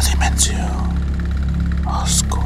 una dimensión oscura.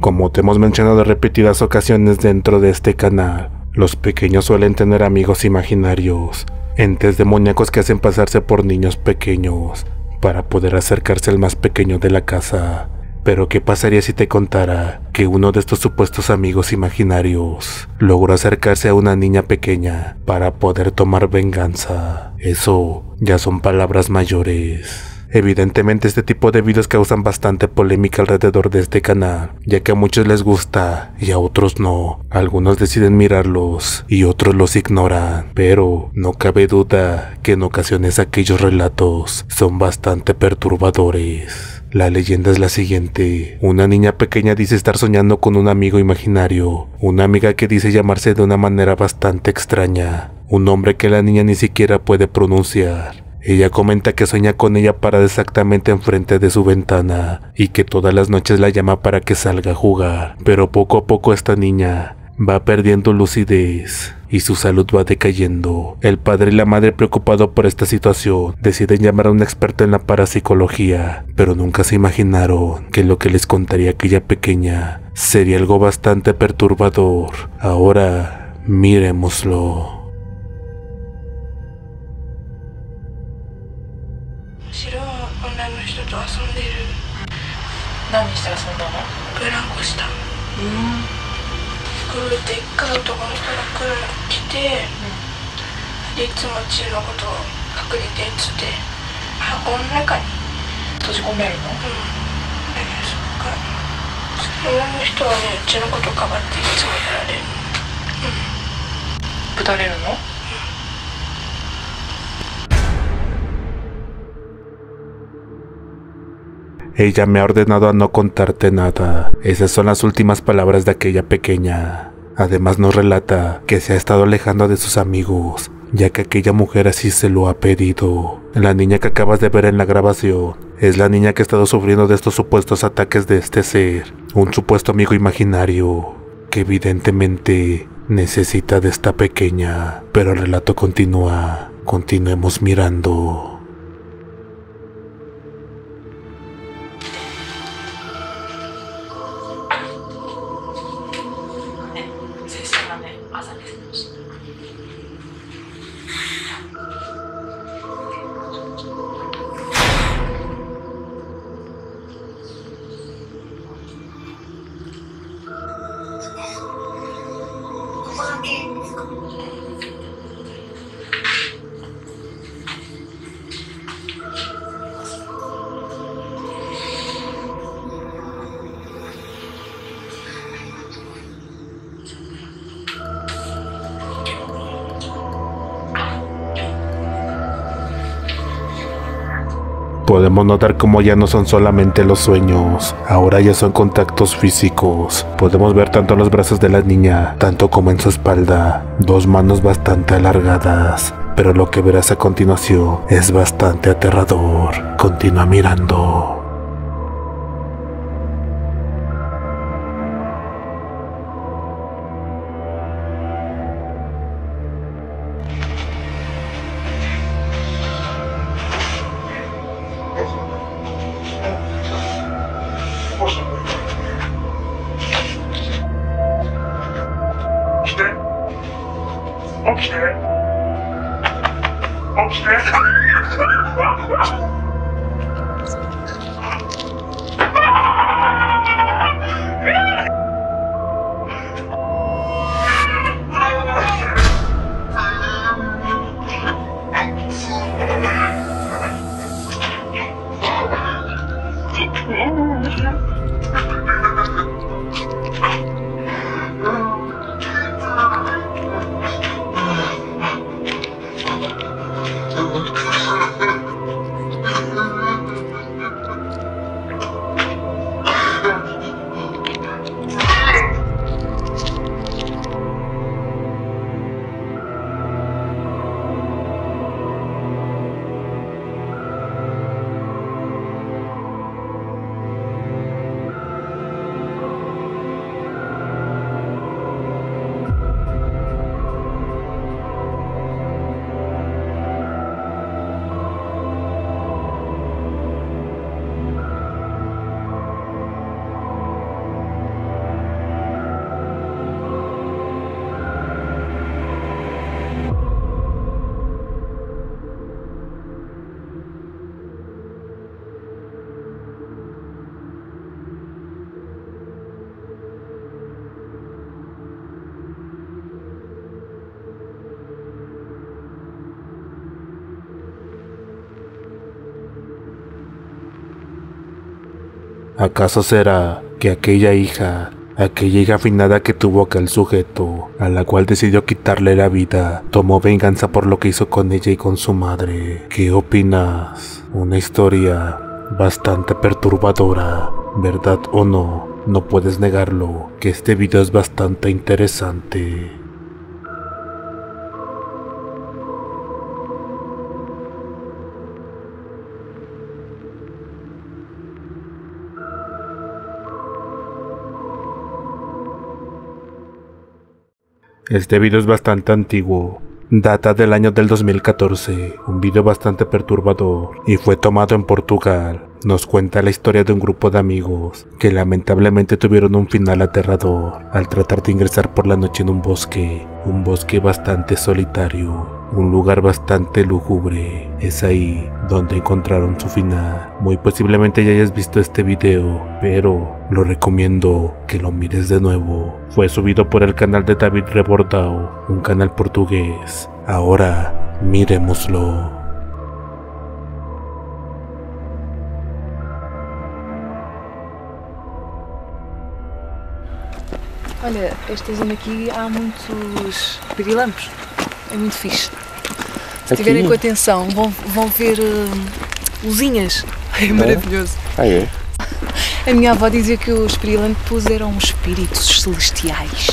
Como te hemos mencionado repetidas ocasiones dentro de este canal, los pequeños suelen tener amigos imaginarios, entes demoníacos que hacen pasarse por niños pequeños, para poder acercarse al más pequeño de la casa. Pero ¿qué pasaría si te contara que uno de estos supuestos amigos imaginarios logró acercarse a una niña pequeña para poder tomar venganza? Eso ya son palabras mayores. Evidentemente este tipo de videos causan bastante polémica alrededor de este canal, ya que a muchos les gusta y a otros no. Algunos deciden mirarlos y otros los ignoran, pero no cabe duda que en ocasiones aquellos relatos son bastante perturbadores. La leyenda es la siguiente: una niña pequeña dice estar soñando con un amigo imaginario, una amiga que dice llamarse de una manera bastante extraña, un nombre que la niña ni siquiera puede pronunciar. Ella comenta que sueña con ella parada exactamente enfrente de su ventana y que todas las noches la llama para que salga a jugar, pero poco a poco esta niña va perdiendo lucidez y su salud va decayendo. El padre y la madre, preocupados por esta situación, deciden llamar a un experto en la parapsicología, pero nunca se imaginaron que lo que les contaría aquella pequeña sería algo bastante perturbador. Ahora, miremoslo. Ella me ha ordenado a no contarte nada. Esas son las últimas palabras de aquella pequeña. Además nos relata que se ha estado alejando de sus amigos, ya que aquella mujer así se lo ha pedido. La niña que acabas de ver en la grabación es la niña que ha estado sufriendo de estos supuestos ataques de este ser, un supuesto amigo imaginario, que evidentemente necesita de esta pequeña. Pero el relato continúa. Continuemos mirando. Podemos notar cómo ya no son solamente los sueños, ahora ya son contactos físicos. Podemos ver tanto los brazos de la niña, tanto como en su espalda, dos manos bastante alargadas. Pero lo que verás a continuación es bastante aterrador. Continúa mirando. ¿Acaso será que aquella hija afinada que tuvo aquel sujeto, a la cual decidió quitarle la vida, tomó venganza por lo que hizo con ella y con su madre? ¿Qué opinas? Una historia bastante perturbadora, ¿verdad o no? No puedes negarlo, que este video es bastante interesante. Este video es bastante antiguo, data del año del 2014, un video bastante perturbador y fue tomado en Portugal. Nos cuenta la historia de un grupo de amigos que lamentablemente tuvieron un final aterrador al tratar de ingresar por la noche en un bosque bastante solitario, un lugar bastante lúgubre. Es ahí donde encontraron su final. Muy posiblemente ya hayas visto este video, pero lo recomiendo que lo mires de nuevo. Fue subido por el canal de David Rebordao, un canal portugués. Ahora, miremoslo. Olha, esta zona aqui há muitos pirilampos. É muito fixe. Se tiverem com atenção, vão ver luzinhas. É maravilhoso. Ah, é? A minha avó dizia que os pirilampos eram espíritos celestiais.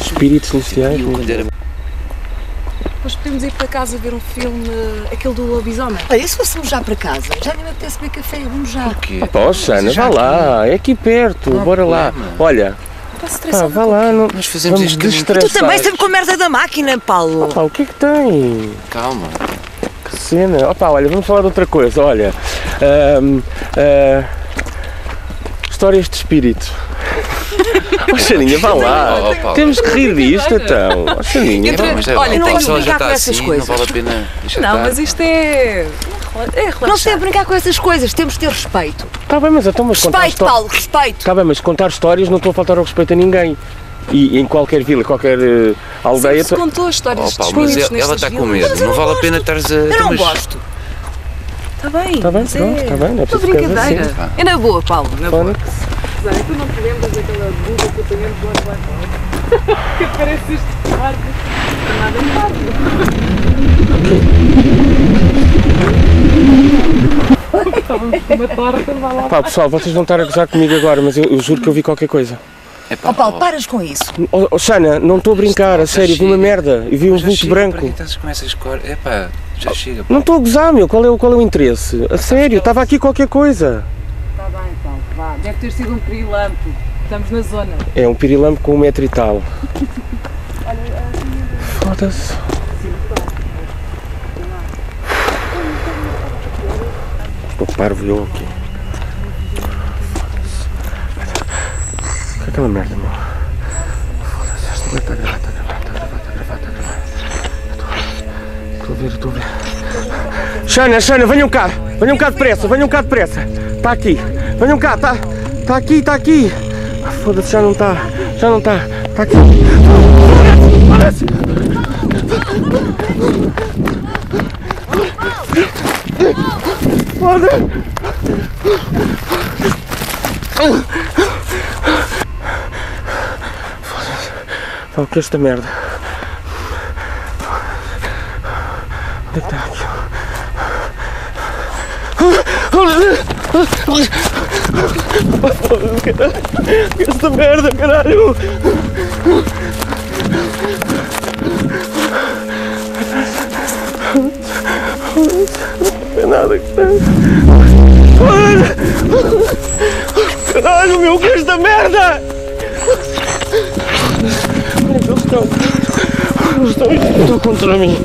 Espíritos celestiais? Depois podemos ir para casa ver um filme, aquele do lobisomem. Olha, e se fôssemos já para casa? Já nem me apetece beber café, vamos já. Porquê? Poxa, Ana, vá lá, é aqui perto, bora lá. Olha. Vá lá, não... Nós fazemos isto de estressar. Tu também sempre com a merda da máquina, Paulo. Opa, o que é que tem? Calma. Que cena. Opa, olha, vamos falar de outra coisa, olha. Histórias de espírito. Oh, Xaninha, vá lá. Oh, temos que rir disto, então. Oh, Xaninha. Olha, não vamos brincar com essas coisas. Não vale a pena. Não, mas isto é... Não se deve brincar com essas coisas, temos de ter respeito. Está bem, mas então... Respeito, Paulo, respeito. Está bem, mas contar histórias não estou a faltar ao respeito a ninguém. E em qualquer vila, qualquer aldeia... Sempre se contou histórias de espíritos nestas vilas. Ela está com medo, não vale a pena estar a... Eu não gosto. Está bem, pronto, está bem. Estou brincadeira. É na boa, Paulo, na boa. E tu não te lembras daquela burra que eu tenho de boas lá? Que parece este barco. Nada é barco. Estava-me uma torta, vá lá. Pá, pessoal, vocês vão estar a gozar comigo agora, mas eu juro que eu vi qualquer coisa. Ó Paulo, paras com isso. Ó Xana, não estou a brincar, a sério, vi uma merda. E vi um vulto branco. Para que estás com essas cores? É pá, já chega. Não estou a gozar, meu, qual é o interesse? A sério, estava aqui qualquer coisa. Está bem, então. Vá, deve ter sido um pirilampo. Estamos na zona. É um pirilampo com 1 metro e tal. Foda-se. Estou parvo eu aqui. Foda-se. Que é aquela merda, meu? Foda-se, esta merda está a gravar. Estou a ver. Xana, venham cá depressa. Está aqui. Venham cá, está aqui. Ah, foda-se, já não está. Está aqui. Foda-se. Foda-se. Pá, o que é esta merda? Onde é que está aqui? Que esta merda, caralho! Não é nada que tem. Caralho, meu, que esta merda! Eles estão contra mim.